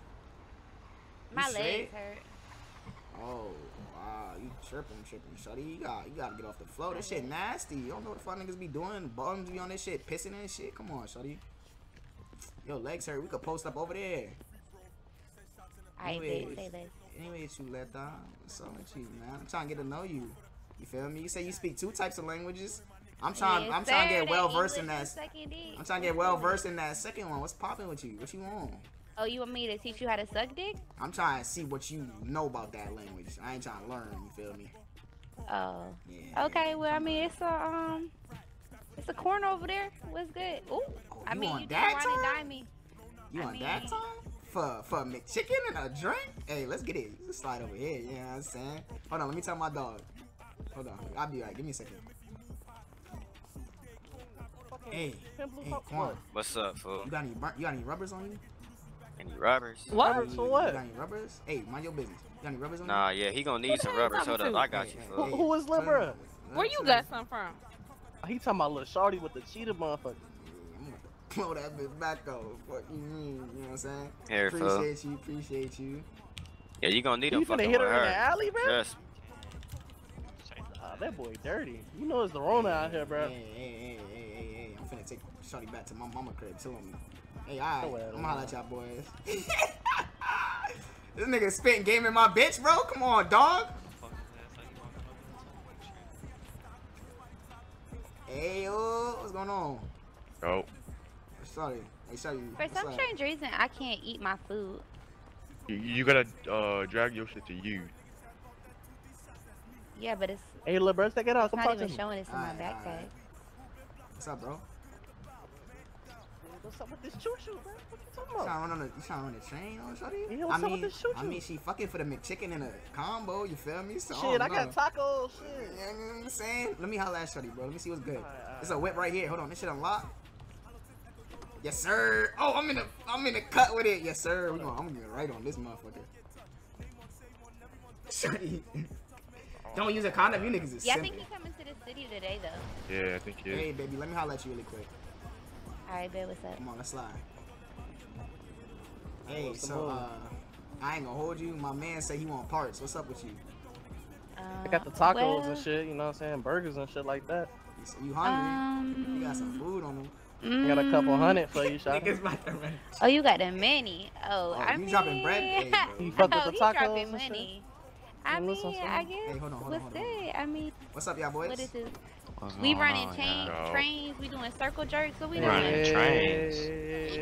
My straight? legs hurt. Oh, wow. You tripping, tripping, shawty. You gotta, you gotta get off the floor. This shit nasty. You don't know what the fuck niggas be doing. Bums be on this shit, pissing and shit. Come on, shawty. Yo, legs hurt. We could post up over there. I did say legs. Anyway, Chuleta, what's up with you, man? I'm trying to get to know you. You feel me? You say you speak two types of languages. I'm trying. Yes, I'm trying to get well versed in that. I'm trying to get well versed in that second one. What's popping with you? What you want? Oh, you want me to teach you how to suck dick? I'm trying to see what you know about that language. I ain't trying to learn. You feel me? Oh. Yeah, okay. Well, I mean, it's a um, it's a corner over there. What's good? Ooh. Oh, I you mean, on you that just time? Dime me. You I on mean, that time? For, for a McChicken and a drink? Hey, let's get it. Let's slide over here. You know what I'm saying? Hold on, let me tell my dog. Hold on. I'll be alright. Give me a second. Hey. Hey, come on. What's up, fool? You got any, you got any rubbers on you? Any rubbers? What? Rubbers for what? You got any rubbers? Hey, mind your business. You got any rubbers on nah, you? Nah, yeah, he gonna need what some rubbers. Hold up, I got hey, you, fool. Hey, hey. Who was Libra? Where you got some from? He talking about little shorty with the cheetah motherfucker. Blow that bitch back though. Fuck you, mean, you know what I'm saying? Here, appreciate fool. you, appreciate you. Yeah, you gonna need him fucking hit her with in her. the alley, bro. Yes. Nah, that boy dirty. You know it's the Rona out here, bro. Hey, hey, hey, hey, hey, hey! I'm finna take shorty back to my mama crib. Chill on me. Hey, alright. Oh, well, I'm holla at y'all boys. This nigga spitting game in my bitch, bro. Come on, dog. Hey, yo, what's going on? Oh. Sorry. Hey, sorry. For some sorry. strange reason, I can't eat my food. You, you gotta uh, drag your shit to you. Yeah, but it's. Hey, little bro, check it out. It's not even showing it's in my backpack. What's up, bro? What's up with this choo choo, bro? What you talking about? You trying to run the train on shawty? Yeah, what's I mean, up with this choo choo? I mean, she fucking for the McChicken and a combo. You feel me? So, shit, I, I got tacos. Shit. You know what I'm saying? Let me holla at shawty, bro. Let me see what's good. All right, all right. It's a whip right here. Hold on, this shit unlocked. Yes, sir. Oh, I'm in the I'm in the cut with it. Yes, sir. We gonna, I'm gonna get right on this motherfucker. Shorty, don't use a condom. You niggas is Yeah, simple. I think he coming to the city today though. Yeah, I think he is. Hey, baby, let me holler at you really quick. All right, babe, what's up? Come on, let's slide. Hey, what's so uh, I ain't gonna hold you. My man said he want parts. What's up with you? Uh, I got the tacos well, and shit. You know what I'm saying? Burgers and shit like that. You hungry? Um, you got some food on them. Mm. I got a couple hundred for you, Shawty. Oh, you got the money. Oh, oh I you mean... dropping bread? Hey, you fuck no, with the tacos dropping money. I mean, I guess... Hey, hold on, hold on, what's good? I mean... What's up, y'all boys? What is this? What's we running on, chain, trains. We doing circle jerks. So we hey, running trains. Hey, hey,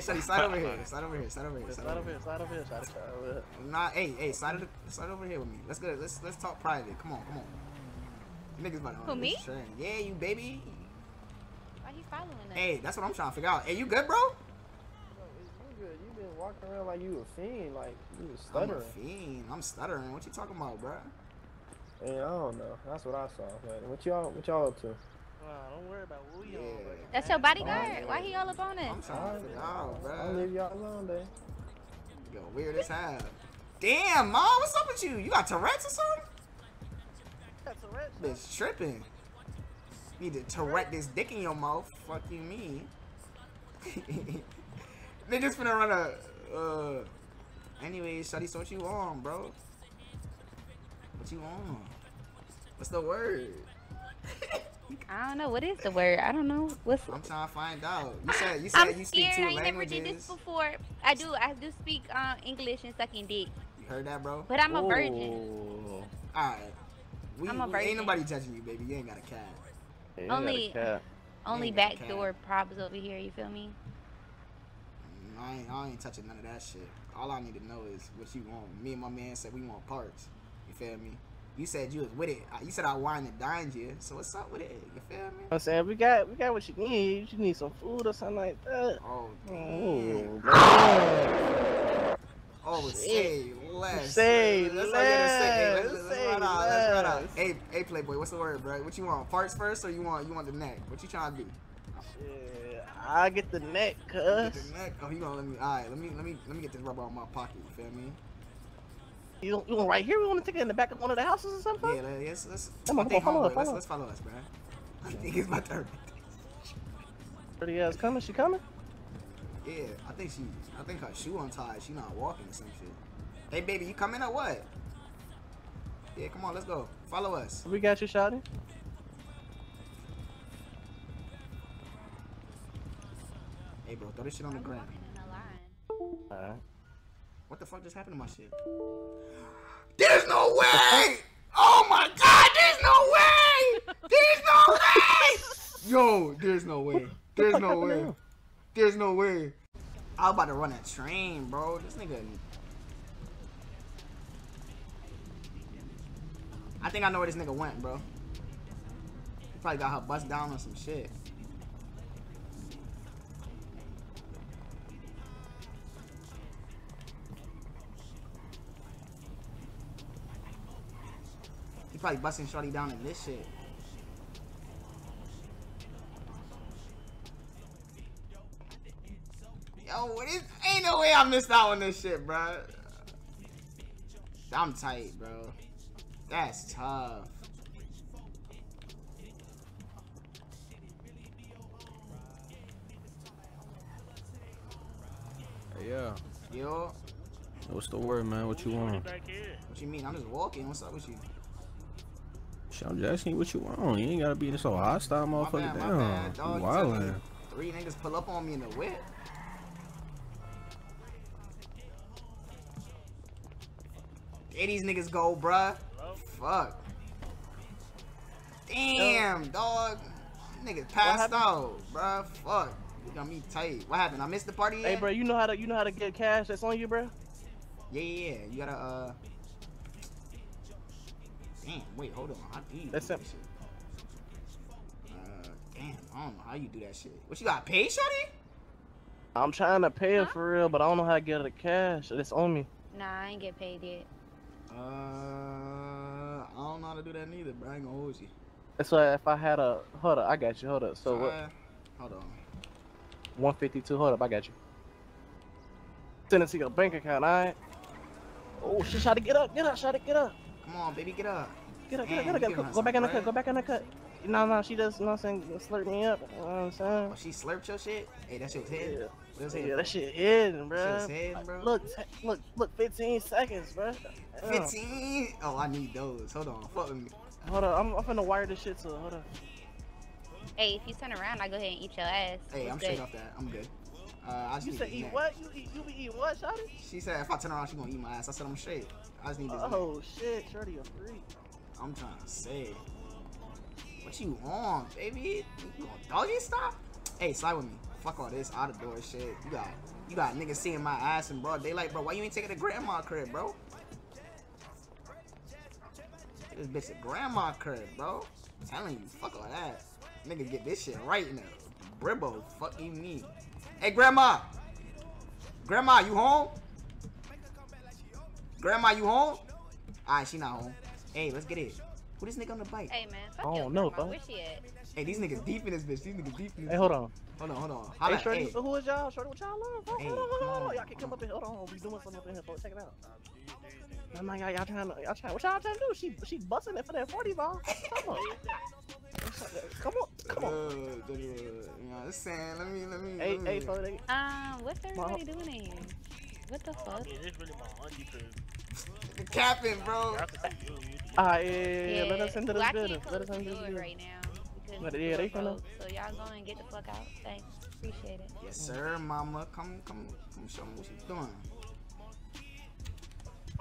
Shawty, slide over here. Slide over here. Slide over here. Slide over here. Slide over here. Slide over here. Nah, hey, hey, slide over here with me. Let's go. Let's let's talk private. Come on, come on. Niggas about to own Who, me? Trend. Yeah, you baby. Why he following us? Hey, that's what I'm trying to figure out. Hey, you good, bro? No, I'm good. You been walking around like you a fiend. Like, you was stuttering. I'm a fiend. I'm stuttering. What you talking about, bro? Hey, I don't know. That's what I saw. Like, what y'all what y'all up to? Wow, don't worry about what we yeah. on, bro. That's your bodyguard? Oh, why he all up on it? I'm trying to figure out, bro. I'll leave y'all alone, then. Yo, weird as hell. Damn, Mom, what's up with you? You got Tourette's or something? Bitch tripping. You need to Tourette this dick in your mouth. Fuck you mean? They just finna run a. Uh. Anyways, shawty, so what you on, bro? What you on? What's the word? I don't know. What is the word? I don't know. What's? I'm trying to find out. You said you said I'm you speak two languages. I never did this before. I do. I do speak uh, English and sucking dick. You heard that, bro? But I'm a Ooh. virgin. All right. We, I'm a virgin. Ain't nobody touching you, baby. You ain't got a cat. Yeah, only, got a cat. only backdoor props over here. You feel me? I ain't, I ain't touching none of that shit. All I need to know is what you want. Me and my man said we want parts. You feel me? You said you was with it. You said I wine and dined you. So what's up with it? You feel me? I'm saying we got, we got what you need. You need some food or something like that. Oh, damn. Oh, oh shit. Let's say, let's run out. Let's run out. Hey, hey, Playboy, what's the word, bro? What you want? Parts first, or you want you want the neck? What you trying to do? Shit, I get the neck, cuz. Get the neck. Oh, you gonna let me? All right, let me let me let me get this rubber out of my pocket. You feel me? You you want right here? We want to take it in the back of one of the houses or something? Yeah, yes. Let's follow us. Let's follow us, bro. I think it's my turn. Pretty ass coming. She coming? Yeah, I think she. I think her shoe untied. She not walking or some shit. Hey, baby, you coming or what? Yeah, come on, let's go. Follow us. We got you, shawty. Hey, bro, throw this shit on the ground. Alright. What the fuck just happened to my shit? There's no way! Oh my God, there's no way! There's no way! Yo, there's no way. There's no way. There's no way. I was about to run a train, bro. This nigga... I think I know where this nigga went, bro. He probably got her bust down on some shit. He probably busting shorty down in this shit. Yo, what is? Ain't no way I missed out on this shit, bro. I'm tight, bro. That's tough. Hey, yeah. Yo. What's the word, man? What you want? What you mean? I'm just walking. What's up with you? Shit, I'm just asking you what you want. You ain't gotta be so hostile, motherfucker. Damn. Dog, wildin'. Three niggas pull up on me in the whip. Hey, these niggas go, bruh. Fuck. Damn, dog. Niggas passed out, bruh. Fuck. You got me tight. What happened? I missed the party yet? Hey, bro, you know how to you know how to get cash that's on you, bruh? Yeah, yeah, yeah. You gotta uh. Damn. Wait, hold on. How do you do that shit? Uh, damn. I don't know how you do that shit. What you got? Pay, shawty? I'm trying to pay it for real, but I don't know how to get the cash that's on me. Nah, I ain't get paid yet. Uh, I don't know how to do that neither, bro. I ain't gonna hold you. That's why if I had a hold up, I got you. Hold up. So uh, what? Hold on. One fifty-two. Hold up, I got you. Send it to your bank account, alright? Oh shit! Try to get up, get up, try to get up. Come on, baby, get up. Get up, get up, get up. Go back in the cut. Go back in the cut. No, no, she does. You know what I'm saying? Slurp me up. You know what I'm saying? Oh, she slurped your shit. Hey, that shit was hidden. Yeah. Yeah, that shit hidden, bro. Head, bro. Look, look, look, fifteen seconds, bro. Damn. fifteen? Oh, I need those. Hold on, fuck me. Hold on, I'm, I'm finna wire this shit to. Hold on. Hey, if you turn around, I go ahead and eat your ass. Hey, What's I'm good? straight off that. I'm good. Uh, I just you need said eat that. what? You eat? You be eating what, shawty? She said if I turn around, she gonna eat my ass. I said I'm straight. I just need this. Oh neck. shit, shorty, you're free. I'm trying to say. What you on, baby? You on doggy style? Hey, slide with me. Fuck all this out of door shit. You got you got niggas seeing my ass in broad daylight, bro. Why you ain't taking the grandma crib, bro? This bitch a grandma crib, bro. I'm telling you, fuck all that. Nigga, get this shit right now. Bribbo, fucking me. Hey, Grandma. Grandma, you home? Grandma, you home? Alright, she not home. Hey, let's get it. Who this nigga on the bike? Hey, man. Fuck oh, no, bro. Where she at? Hey, these niggas deep in this bitch. These niggas deep in this bitch. Hey, hold on. Hold on, hold on. Holla, hey, Shorty, hey. Who is y'all? Shorty, what y'all love? Hold, hey, hold on, hold on, hold on. Y'all can come up in here. Hold on. We doing something up in here, folks. Check it out. Oh my God, y'all trying to, y'all trying, what y'all trying to do? She, she busting it for that forty ball. Come on. Come on, come on. Uh, yeah, you know what I'm saying? Let me, let me. Hey, let me. Hey, folks. Um, what's everybody my, doing in here? What the fuck? I mean, it's really my auntie crib. Capping, bro. Ah, yeah, yeah, yeah, let us into this well, building. Let us into this building right now. But yeah, they finna. So y'all go and get the fuck out. Thanks, appreciate it. Yes, sir, Mama. Come, come, come show me what you doing.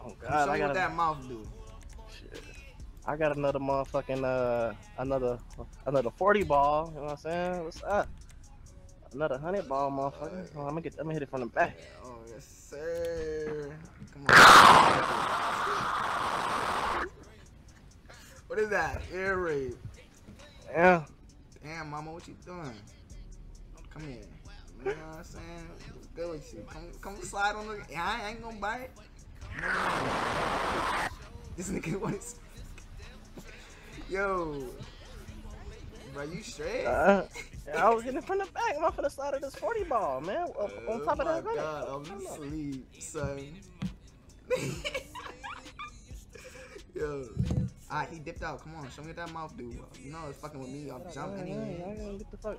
Oh God, come show I got what that mouth do. Shit, I got another motherfucking uh, another another forty ball. You know what I'm saying? What's up? Another hundred ball, motherfucker. Oh, I'm gonna get, I'm gonna hit it from the back. Yeah, oh yes, sir. Come on. What is that? Air raid. Yeah. Damn, Mama, what you doing? Come here. You know what I'm saying? What's good with you? Come, come slide on the. I ain't gonna bite. No. This nigga wants. Yo, bro, you straight? Uh, I was getting from the back. I'm off of the side of this forty ball, man. Uh, on top of that, my God, I'm asleep, son. Yo. Alright, he dipped out. Come on, show me what that mouth do, bro. You know it's fucking with me. I'll jump anyway. I gotta get the fuck.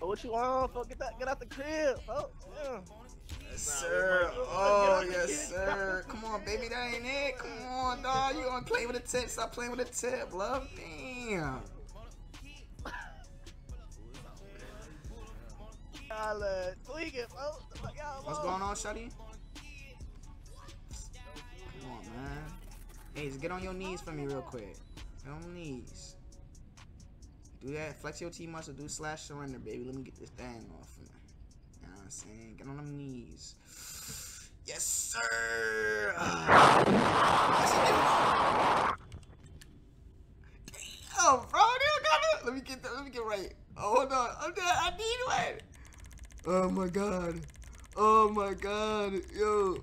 Oh, what you want? Fuck, get that, get out the crib. Oh, yeah. Yes, sir. Oh, yes, sir. Come on, baby, that ain't it. Come on, dog. You gonna play with a tip? Stop playing with a tip, love. Damn. What's going on, Shuddy? Come on, man. Hey, just get on your knees for me real quick. Get on your knees. Do that. Flex your T muscle. Do slash surrender, baby. Let me get this thing off of me. You know what I'm saying? Get on them knees. Yes, sir. Uh, oh, bro, gotta, let me get that. Let me get right. Oh, hold on. I'm dead. I need one. Oh my God. Oh my God. Yo.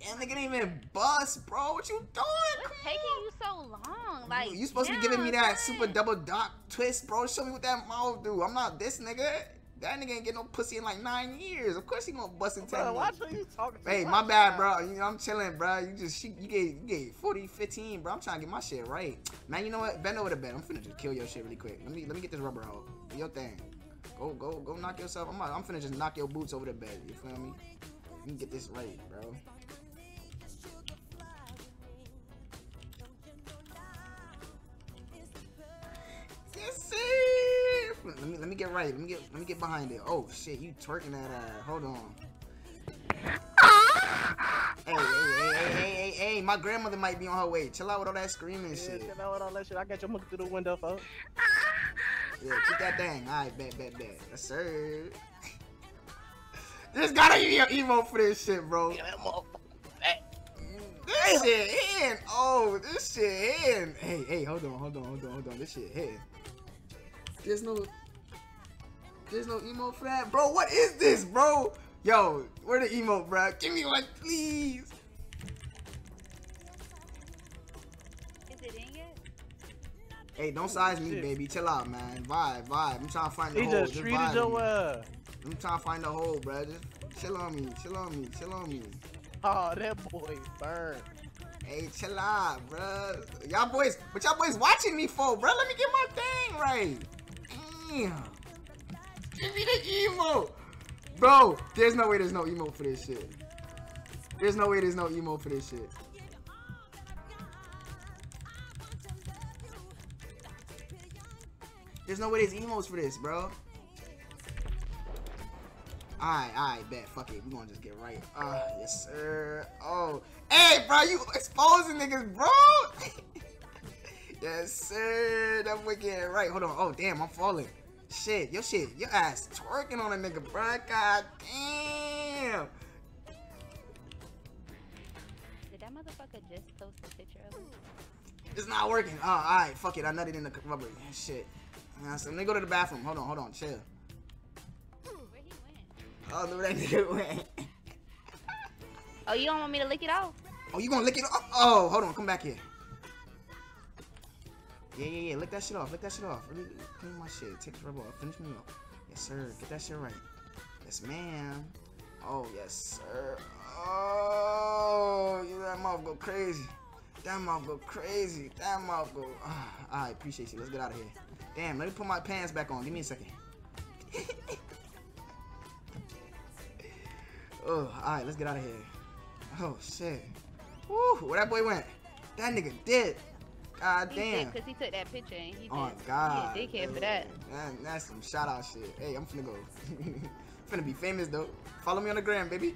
Damn, nigga didn't even bust, bro. What you doing? What's Come taking on? You so long? Like you supposed damn, to be giving me that man. Super double dot twist, bro. Show me what that mouth do. I'm not this nigga. That nigga ain't get no pussy in like nine years. Of course he gonna bust in ten bro, months. Why you talking to hey, my bad, bro. You know I'm chilling, bro. You just she, you get you get forty, fifteen, bro. I'm trying to get my shit right. Man, you know what? Bend over the bed. I'm finna just kill your shit really quick. Let me let me get this rubber out. Do your thing. Go go go knock yourself. I'm I'm finna just knock your boots over the bed. You feel me? Let me get this right, bro. Let me let me get right. Let me get let me get behind it. Oh shit, you twerking that ass. Hold on. Hey, hey, hey, hey, hey, hey, my grandmother might be on her way. Chill out with all that screaming yeah, shit. Chill out with all that shit. I got your monkey through the window, folks. Yeah, keep that thing. Alright, bet, bet, bet. Yes, sir. Just gotta use your emo for this shit, bro. Yeah, this shit hitting. Oh, this shit hitting. Hey, hey, hold on, hold on, hold on, hold on. This shit hitting. There's no, there's no emote for that, bro. What is this, bro? Yo, where the emote, bro? Give me one, please. Is it in yet? Hey, don't size me, baby. Chill out, man. Vibe, vibe. I'm trying to find the hole. Just treated your well. I'm trying to find the hole, bro. Just chill on me, chill on me, chill on me. Oh, that boy burned. Hey, chill out, bro. Y'all boys, what y'all boys watching me for, bro? Let me get my thing right. Damn. Give me the emote. Bro, there's no way there's no emote for this shit. There's no way there's no emote for this shit. There's no way there's emotes for this, bro. Alright, alright, bet. Fuck it. We're gonna just get right. Uh, yes, sir. Oh. Hey, bro, you exposing niggas, bro. Yes, sir. That boy getting right. Hold on. Oh, damn, I'm falling. Shit, your shit. Your ass twerking on a nigga, bro. God damn. Did that motherfucker motherfucker just post a picture of him? It's not working. Oh, alright, fuck it. I nutted in the rubber. Shit. Let me go to the bathroom. Hold on, hold on, chill. Where he went? Oh, look where that nigga went. Oh, you don't want me to lick it off? Oh, you gonna lick it off? Oh, hold on, come back here. Yeah, yeah, yeah, lick that shit off, lick that shit off. Really clean my shit, take the rubber off, finish me up. Yes, sir, get that shit right. Yes, ma'am. Oh, yes, sir. Oh, yeah, that mouth go crazy. That mouth go crazy. That mouth go. Oh, I appreciate you. Let's get out of here. Damn, let me put my pants back on. Give me a second. Oh, alright, let's get out of here. Oh, shit. Woo, where that boy went? That nigga did. God damn. Because he took that picture and he did. Oh, God. He did daycare for that. Man, that's some shout out shit. Hey, I'm finna go. Finna be famous, though. Follow me on the gram, baby.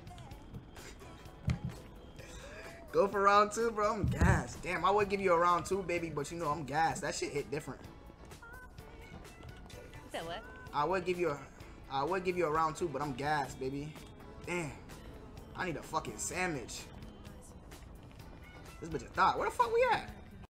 Go for round two, bro. I'm gassed. Damn, I would give you a round two, baby, but you know I'm gassed. That shit hit different. You said what? I would give you a, I would give you a round two, but I'm gassed, baby. Damn, I need a fucking sandwich. This bitch a thought. Where the fuck we at?